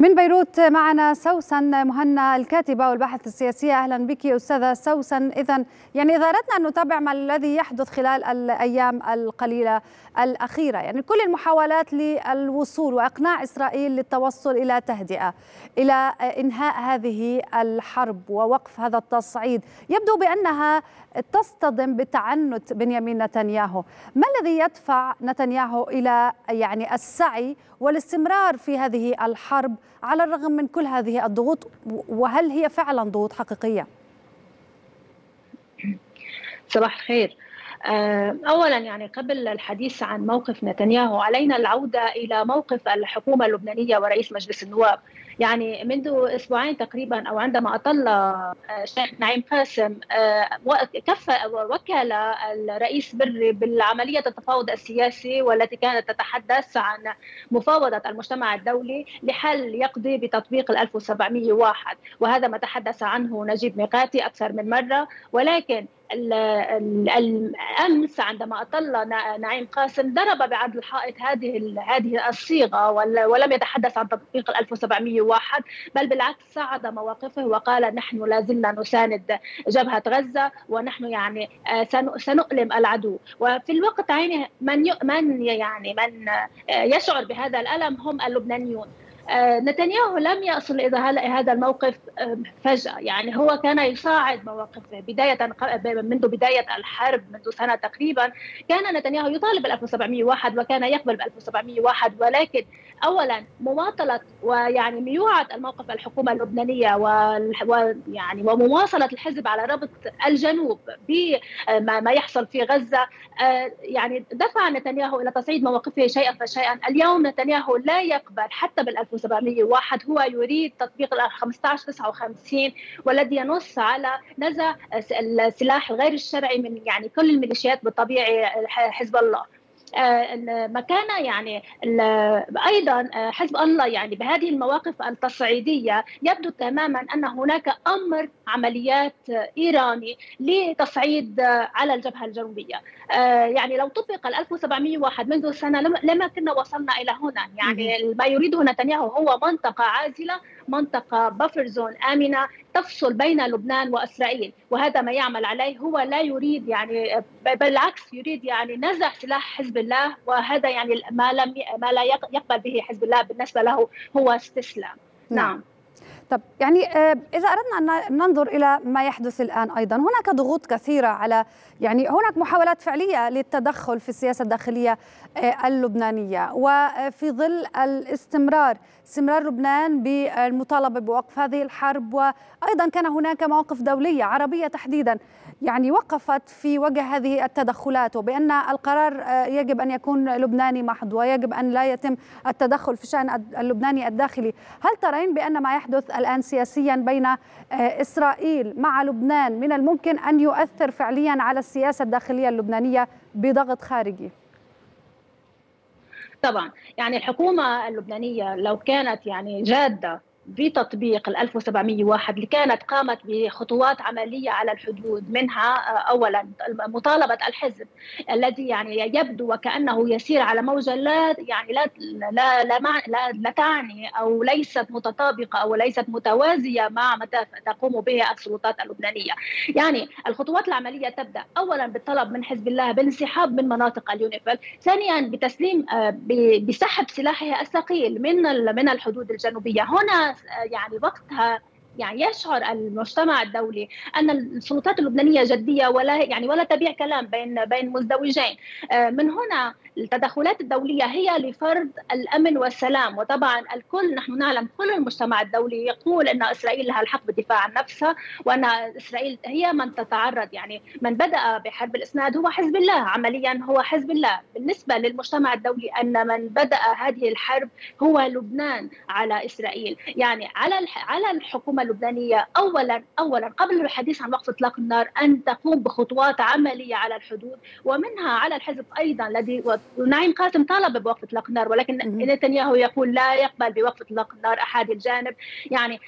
من بيروت معنا سوسن مهنا الكاتبة والباحثة السياسية. أهلا بك أستاذة سوسن. إذن إذا أردنا أن نتابع ما الذي يحدث خلال الأيام القليلة الأخيرة، كل المحاولات للوصول وإقناع إسرائيل للتوصل إلى تهدئة، إلى إنهاء هذه الحرب ووقف هذا التصعيد، يبدو بأنها تصطدم بتعنت بنيامين نتنياهو. ما الذي يدفع نتنياهو إلى السعي والاستمرار في هذه الحرب على الرغم من كل هذه الضغوط، وهل هي فعلا ضغوط حقيقية؟ صباح الخير. أولا قبل الحديث عن موقف نتنياهو علينا العودة إلى موقف الحكومة اللبنانية ورئيس مجلس النواب. منذ أسبوعين تقريبا أو عندما أطل الشيخ نعيم قاسم وكل الرئيس بري بالعملية التفاوض السياسي والتي كانت تتحدث عن مفاوضة المجتمع الدولي لحل يقضي بتطبيق 1701، وهذا ما تحدث عنه نجيب ميقاتي أكثر من مرة. ولكن الأمس عندما أطل نعيم قاسم ضرب بعد الحائط هذه الصيغة ولم يتحدث عن تطبيق 1701، بل بالعكس صعد مواقفه وقال نحن لا زلنا نساند جبهة غزة ونحن سنؤلم العدو. وفي الوقت عينه من يشعر بهذا الألم هم اللبنانيون. نتنياهو لم يصل إلى هذا الموقف فجأة، هو كان يصاعد مواقفه منذ بداية الحرب منذ سنة تقريبا. كان نتنياهو يطالب 1701 وكان يقبل 1701، ولكن أولا مماطلة ميوعة الموقف الحكومة اللبنانية ومواصلة الحزب على ربط الجنوب بما يحصل في غزة دفع نتنياهو إلى تصعيد مواقفه شيئا فشيئا. اليوم نتنياهو لا يقبل حتى بال 1701، هو يريد تطبيق 1559 والذي ينص على نزع السلاح الغير الشرعي من كل الميليشيات بالطبيعي حزب الله. مكان ايضا حزب الله بهذه المواقف التصعيديه يبدو تماما ان هناك امر عمليات ايراني لتصعيد على الجبهه الجنوبيه. لو طبق 1701 منذ سنه لما كنا وصلنا الى هنا. ما يريده نتنياهو هو منطقه عازله، منطقه بفر زون امنه تفصل بين لبنان واسرائيل، وهذا ما يعمل عليه. هو لا يريد بالعكس يريد نزع سلاح حزب الله، وهذا ما لا يقبل به حزب الله بالنسبه له هو استسلام. نعم. طب إذا أردنا أن ننظر إلى ما يحدث الآن، أيضا هناك ضغوط كثيرة على هناك محاولات فعلية للتدخل في السياسة الداخلية اللبنانية، وفي ظل استمرار لبنان بالمطالبة بوقف هذه الحرب، وأيضا كان هناك مواقف دولية عربية تحديدا وقفت في وجه هذه التدخلات، وبأن القرار يجب أن يكون لبناني محض ويجب أن لا يتم التدخل في الشأن اللبناني الداخلي. هل ترين بأن ما يحدث الآن سياسيا بين إسرائيل مع لبنان من الممكن أن يؤثر فعليا على السياسة الداخلية اللبنانية بضغط خارجي؟ طبعا الحكومة اللبنانية لو كانت جادة بتطبيق 1701 اللي كانت قامت بخطوات عملية على الحدود، منها أولا مطالبة الحزب الذي يبدو وكأنه يسير على موجة لا لا لا لا لا تعني أو ليست متطابقة أو ليست متوازية مع ما تقوم به السلطات اللبنانية. الخطوات العملية تبدأ أولا بالطلب من حزب الله بالانسحاب من مناطق اليونيفل، ثانيا بتسليم بسحب سلاحه الثقيل من الحدود الجنوبية. هنا وقتها يشعر المجتمع الدولي ان السلطات اللبنانيه جديه ولا ولا تبيع كلام بين مزدوجين. من هنا التدخلات الدوليه هي لفرض الامن والسلام، وطبعا الكل نحن نعلم كل المجتمع الدولي يقول ان اسرائيل لها الحق بالدفاع عن نفسها، وان اسرائيل هي من تتعرض من بدا بحرب الاسناد هو حزب الله، عمليا هو حزب الله. بالنسبه للمجتمع الدولي ان من بدا هذه الحرب هو لبنان على اسرائيل، على الحكومه الحكومة اللبنانية أولا قبل الحديث عن وقف إطلاق النار أن تقوم بخطوات عملية على الحدود ومنها على الحزب أيضا الذي نعيم قاسم طالب بوقف إطلاق النار، ولكن نتنياهو يقول لا يقبل بوقف إطلاق النار أحد الجانب. يعني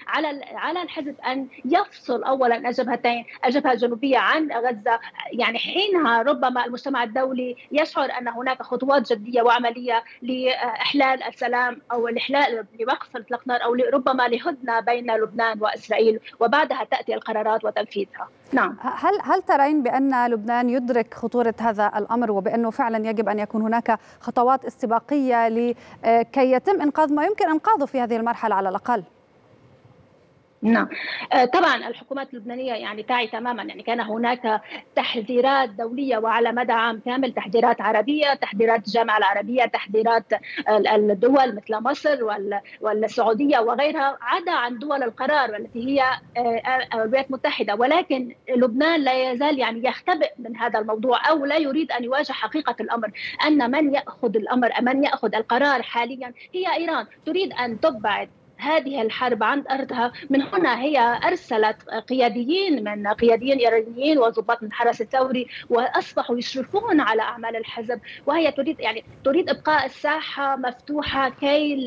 على الحزب أن يفصل أولا الجبهتين، الجبهة الجنوبية عن غزة، يعني حينها ربما المجتمع الدولي يشعر أن هناك خطوات جدية وعملية لإحلال السلام أو الإحلال لوقف إطلاق النار أو ربما لهدنة بين لبنان وإسرائيل، وبعدها تأتي القرارات وتنفيذها. نعم. هل ترين بأن لبنان يدرك خطورة هذا الأمر وبأنه فعلا يجب أن يكون هناك خطوات استباقية لكي يتم إنقاذ ما يمكن إنقاذه في هذه المرحلة على الأقل؟ نعم طبعا الحكومات اللبنانية يعني تعي تماما، يعني كان هناك تحذيرات دولية وعلى مدى عام كامل، تحذيرات عربية، تحذيرات الجامعة العربية، تحذيرات الدول مثل مصر والسعودية وغيرها، عدا عن دول القرار والتي هي الولايات المتحدة، ولكن لبنان لا يزال يعني يختبئ من هذا الموضوع أو لا يريد أن يواجه حقيقة الأمر، أن من يأخذ الأمر من يأخذ القرار حاليا هي إيران، تريد أن تبعد هذه الحرب عن أرضها. من هنا هي أرسلت قياديين إيرانيين وضباط من حرس الثوري وأصبحوا يشرفون على أعمال الحزب، وهي تريد إبقاء الساحة مفتوحة كي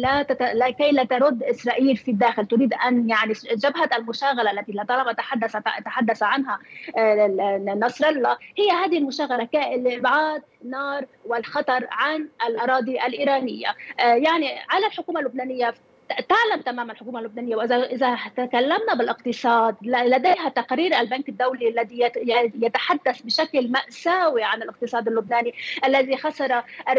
لا ترد إسرائيل في الداخل، تريد أن يعني جبهة المشاغلة التي طالما تحدث عنها نصر الله، هي هذه المشاغلة كالإبعاد نار والخطر عن الأراضي الإيرانية. يعني على الحكومة اللبنانية، تعلم تماما الحكومة اللبنانية، وإذا تكلمنا بالاقتصاد لديها تقرير البنك الدولي الذي يتحدث بشكل مأساوي عن الاقتصاد اللبناني الذي خسر 40%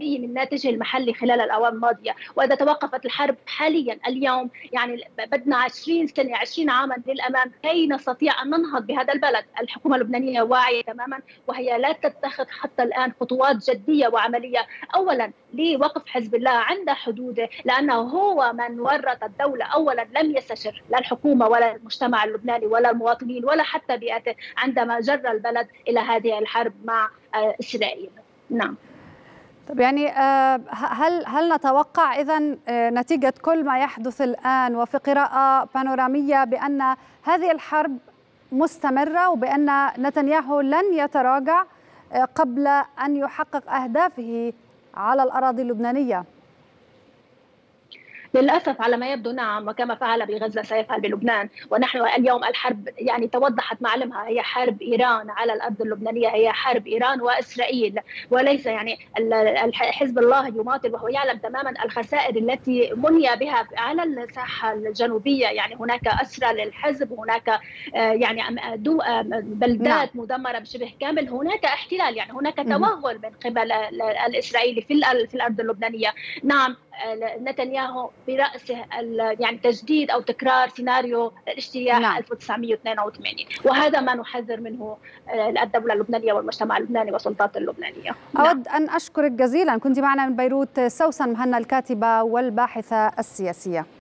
من ناتجه المحلي خلال الأعوام الماضية، وإذا توقفت الحرب حاليا اليوم يعني بدنا 20 سنة 20 عاما للأمام كي نستطيع أن ننهض بهذا البلد. الحكومة اللبنانية واعية تماما وهي لا تتخذ حتى الآن خطوات جدية وعملية، أولا لوقف حزب الله عند حدوده، لأنه هو من ورط الدولة، أولا لم يستشر لا الحكومة ولا المجتمع اللبناني ولا المواطنين ولا حتى بيئته عندما جر البلد إلى هذه الحرب مع إسرائيل. نعم. طب يعني هل نتوقع إذن نتيجة كل ما يحدث الآن وفي قراءة بانورامية بأن هذه الحرب مستمرة وبأن نتنياهو لن يتراجع قبل أن يحقق أهدافه على الأراضي اللبنانية؟ للأسف على ما يبدو نعم، وكما فعل بغزة سيفعل بلبنان. ونحن اليوم الحرب يعني توضحت معلمها، هي حرب إيران على الأرض اللبنانية، هي حرب إيران وإسرائيل، وليس يعني حزب الله يماطل وهو يعلم تماما الخسائر التي مني بها على الساحة الجنوبية. يعني هناك أسرى للحزب، هناك يعني بلدات مدمرة بشبه كامل، هناك احتلال، يعني هناك توغل من قبل الإسرائيلي في الأرض اللبنانية. نعم نتنياهو برأسه يعني تجديد أو تكرار سيناريو الاجتياح 1982، وهذا ما نحذر منه الدولة اللبنانية والمجتمع اللبناني والسلطات اللبنانية. أود أن أشكرك جزيلا، كنت معنا من بيروت سوسن مهنا الكاتبة والباحثة السياسية.